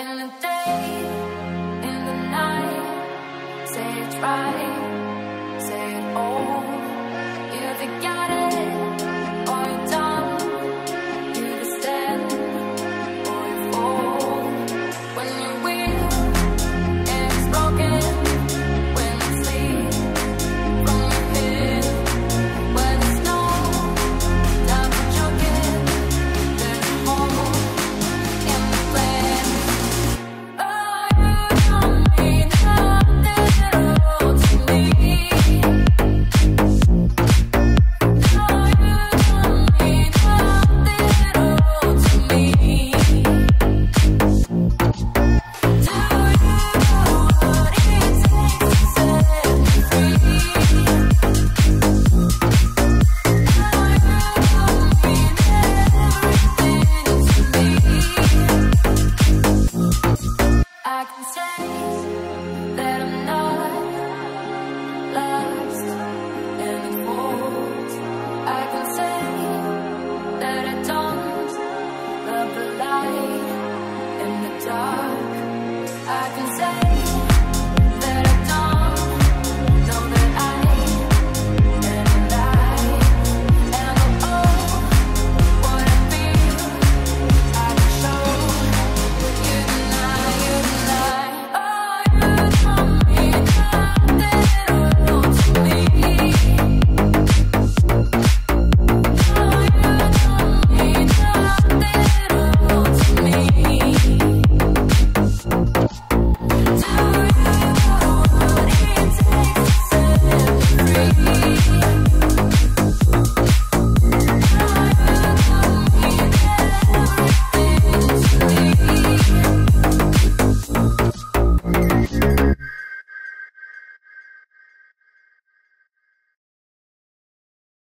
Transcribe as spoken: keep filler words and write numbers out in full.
In the day, in the night, say it's right, say it all. You either got it, or you don't. You either stand, or you fall. When you win, it's broken. When you sleep, from your head, where there's no love for joking, there's a hole in the plan. I can say